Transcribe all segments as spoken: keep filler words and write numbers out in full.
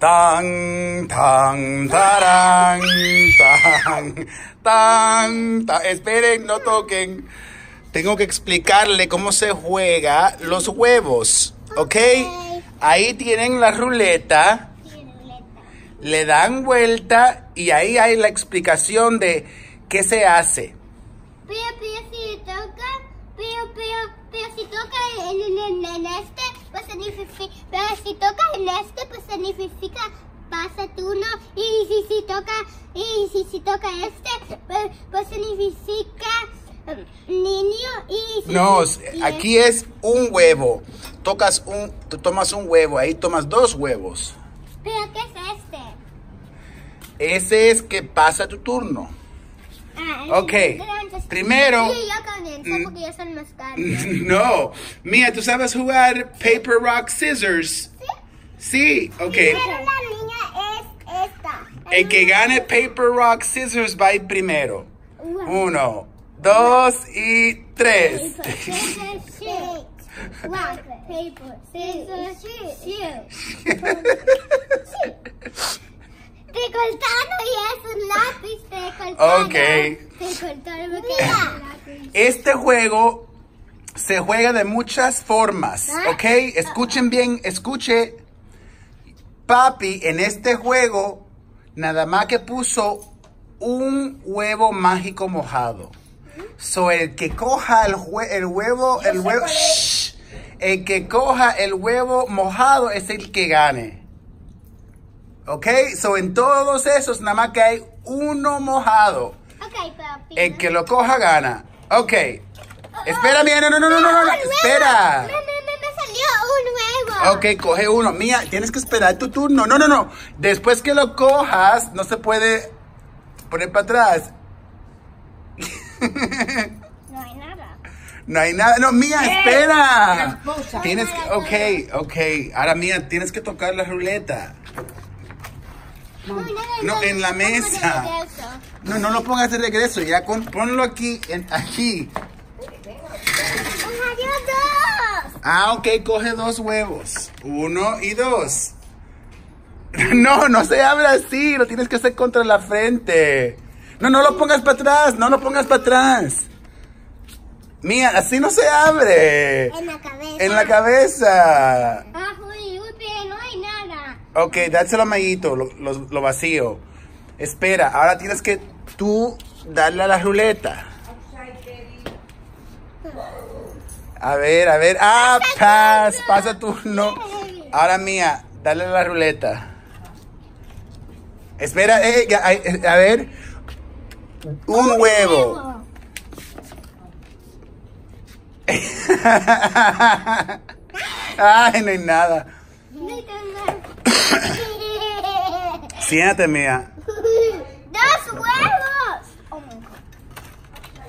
Tan, tan, tarán, tan, tan, tan. Esperen, no toquen. Tengo que explicarle cómo se juega los huevos, ¿ok? Ahí tienen la ruleta, le dan vuelta y ahí hay la explicación de qué se hace. Pero, pero si toca, pero, pero, pero si toca en, en, en este, pues significa, pero si toca en este, pues significa pasa tú, ¿no? Y si, si toca, y si, si toca este, pues, pues significa... niño y... No, aquí es un huevo. Tocas un, tomas un huevo, ahí tomas dos huevos. ¿Pero qué es este? Ese es que pasa tu turno. Ah, ok, entonces, primero... Yo comienzo porque yo soy más caro. No, mira, ¿tú sabes jugar paper, rock, scissors? Sí. Sí, ok. Primero la niña es esta. El que gane paper, rock, scissors va a ir primero. Uno, dos y tres. Recortado y es un lápiz. Recortado. Ok. Recortado. Este juego se juega de muchas formas. Ok. Escuchen bien. Escuche. Papi, en este juego, nada más que puso un huevo mágico mojado. So, el que coja el, hue el huevo, el huevo, shh, el que coja el huevo mojado es el que gane. Ok, so en todos esos nada más que hay uno mojado. Okay, papi. El que lo coja gana. Ok, oh, espera, oh, mía, no, no, no, no, no, no, no. Espera. Me, me, me salió un huevo. Ok, coge uno, mía, tienes que esperar tu turno. No, no, no, después que lo cojas no se puede poner para atrás. No hay nada. No hay nada. No, mía, espera. Tienes que, ok, ok. Ahora, mía, tienes que tocar la ruleta. No, en la mesa. No, no lo pongas de regreso. Ya, con, ponlo aquí, en, aquí. Ah, ok, coge dos huevos. Uno y dos. No, no se habla así. Lo tienes que hacer contra la frente. No, no lo pongas para atrás, no lo pongas para atrás. Mía, así no se abre. En la cabeza. En la cabeza. Ah, uy, uy, pero no hay nada. Ok, dáselo a Mayito, lo, lo, lo vacío. Espera, ahora tienes que tú darle a la ruleta. A ver, a ver. Ah, pasa, pasa turno. Ahora, Mía, dale a la ruleta. Espera, eh, eh, a, a ver. Un, Un huevo. huevo. Ay, no hay nada. Siéntate, mía. Dos huevos. Oh, my God.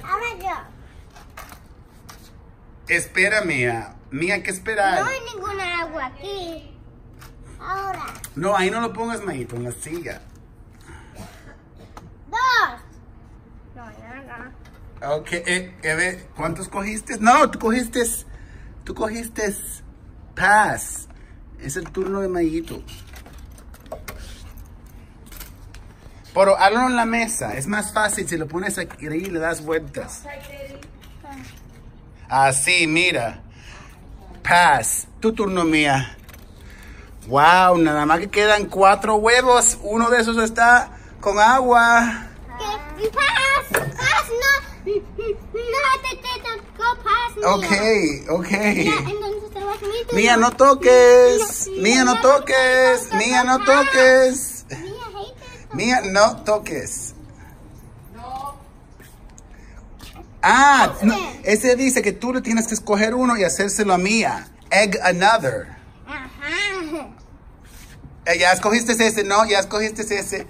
Ahora yo. Espera, mía. Mía, ¿qué esperar? No hay ninguna agua aquí. Ahora. No, ahí no lo pongas, Mayito, en la silla. Ok, eh, eh, ¿cuántos cogiste? No, tú cogiste, tú cogiste pass. Es el turno de Mayito. Pero hazlo en la mesa, es más fácil si lo pones aquí y le das vueltas. Así, mira. Pass, tu turno, mía. Wow, nada más que quedan cuatro huevos. Uno de esos está con agua. Pass, pass, no. No, te, te tocó paz, mía. Ok, ok. Mira, entonces te vas a Mía, no toques. Mía, no toques. Mía, no toques. Mía, no toques. No. Ah, no, ese dice que tú le tienes que escoger uno y hacérselo a Mía. Egg another. Ajá. Eh, ya escogiste ese, no, ya escogiste ese.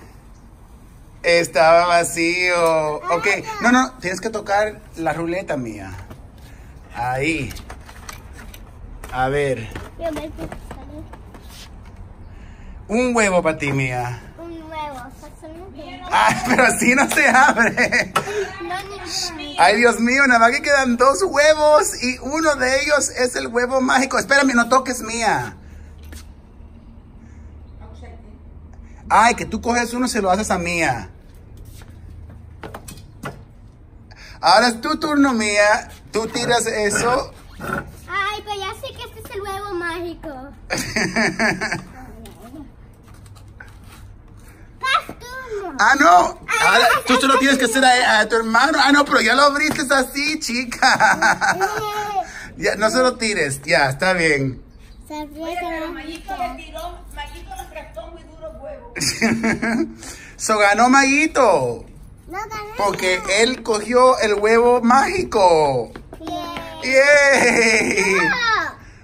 Estaba vacío. Ok, no, no, tienes que tocar la ruleta, mía. Ahí. A ver. Un huevo para ti, mía. Un huevo. Ah, pero así no se abre. Ay, Dios mío, nada más que quedan dos huevos y uno de ellos es el huevo mágico. Espérame, no toques, mía. Ay, que tú coges uno y se lo haces a Mía. Ahora es tu turno, Mía. Tú tiras eso. Ay, pero ya sé que este es el huevo mágico. Ah, no. Ahora, tú solo tienes que hacer a, a tu hermano. Ah, no, pero ya lo abriste así, chica. Ya, no se lo tires. Ya, está bien. Oye, pero Mayito le tiró, Mayito le prestó muy duro huevos. So ganó Mayito. No gané. Porque no. Él cogió el huevo mágico. Yeah. Yeah.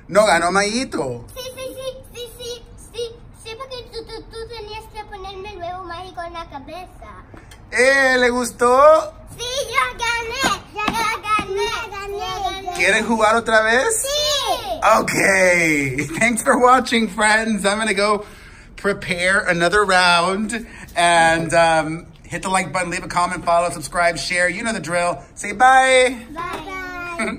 No. No ganó Mayito. Sí, sí, sí, sí, sí, sí, sí, porque tú, tú, tú tenías que ponerme el huevo mágico en la cabeza. Eh, ¿le gustó? Sí, yo gané, yo gané, yo gané, yo gané. ¿Quieres jugar otra vez? Sí. Okay, thanks for watching, friends. I'm gonna go prepare another round and um, hit the like button, leave a comment, follow, subscribe, share. You know the drill. Say bye. Bye. Bye.